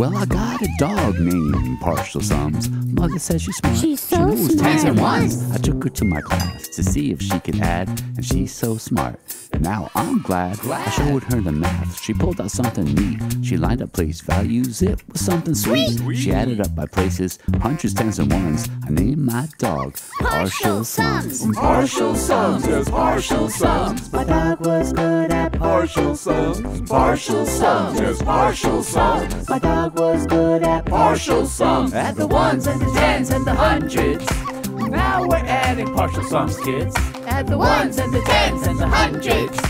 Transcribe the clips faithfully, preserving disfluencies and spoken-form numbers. Well, I got a dog named Partial Sums. Mother says she's smart. She's so she smart. Tens and ones. I took her to my class to see if she could add, and she's so smart. Now I'm glad. glad. I showed her the math. She pulled out something neat. She lined up place values. It was something sweet. sweet. She added up by places, hundreds, tens, and ones. I named my dog Partial Sums. Partial Sums. Yes, Partial Sums. My dog was good at partial sums. Partial Sums. Yes, Partial Sums. My dog was good at partial sums. At the ones and the tens and the hundreds. Now we're adding partial sums, kids. Add the ones and the tens and the hundreds.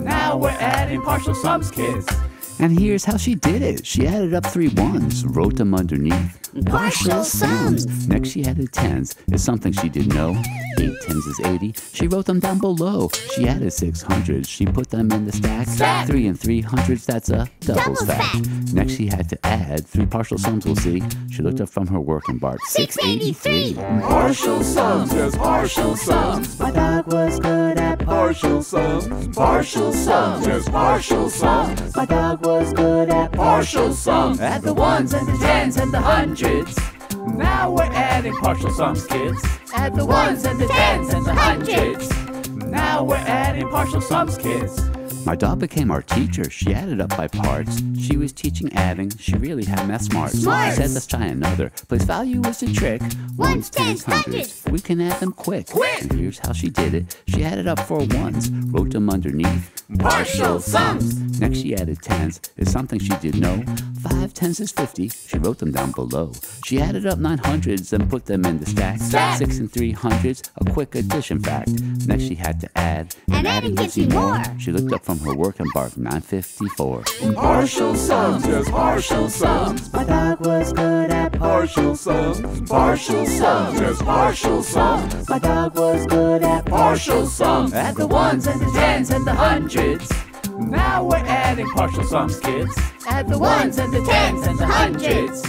Now we're adding partial sums, kids. And here's how she did it. She added up three ones, wrote them underneath. Partial sums. Next she added tens. It's something she didn't know. Eight tens is eighty. She wrote them down below. She added six hundreds. She put them in the stack. stack. Three and three hundreds, that's a double, double stack. stack. Next she had to add three partial sums, we'll see. She looked up from her work and barked. six eighty-three. Partial sums, yes, partial sums. My dog was good at partial sums. Partial sums, yes, partial sums. My dog was was good at partial sums. At the ones and the tens and the hundreds. Now we're adding partial sums, kids. At the ones and the tens and the hundreds. Now we're adding partial sums, kids. My dog became our teacher. She added up by parts. She was teaching adding. She really had math smarts. Smarts. She said, let's try another. Place value was the trick. Ones, tens, hundreds. We can add them quick. Quick. And here's how she did it. She added up four ones. Wrote them underneath. Partial sums. Next she added tens. It's something she didn't know. Five tens is fifty. She wrote them down below. She added up nine hundreds and put them in the stack. stack. Six and three hundreds. A quick addition fact. Next she had to add. And, and adding gives you more. more. She looked up from her work and barked nine fifty-four. Partial sums. Yes, partial sums. My dog was good at partial sums. Partial sums. Yes, partial sums. My dog was good at partial sums. At the ones and the tens and the hundreds. Now we're adding partial sums, kids. Add the ones and the tens and the hundreds.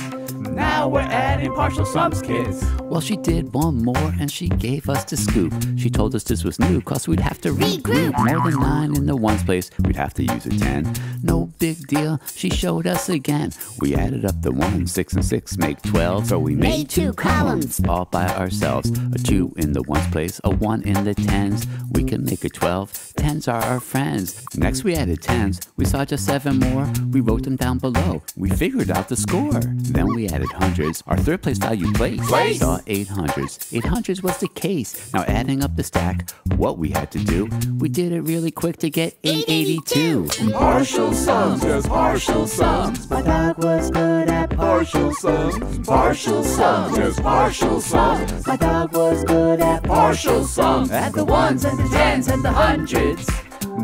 Now we're adding partial sums, kids. Well, she did one more and she gave us the scoop. She told us this was new, cause we'd have to regroup. More than nine in the ones place, we'd have to use a ten. No big deal, she showed us again. We added up the ones, six and six make twelve. So we made, made two columns. columns all by ourselves. A two in the ones place, a one in the tens. We can make a twelve. Tens are our friends. Next we added tens. We saw just seven more. We wrote them down below. We figured out the score. Then we added hundreds. Our third place value place. place. We saw eight hundreds. Eight hundreds was the case. Now adding up the stack, what we had to do, we did it really quick to get eight eighty-two. Partial sums, yes, partial sums. My dog was good at partial sums. Partial sums, yes, partial sums. My dog was good at partial sums. At the ones and the tens and the hundreds.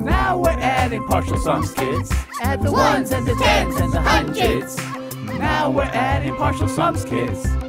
Now we're adding partial sums, kids. At the ones and the tens and the hundreds. Now we're adding partial sums, kids.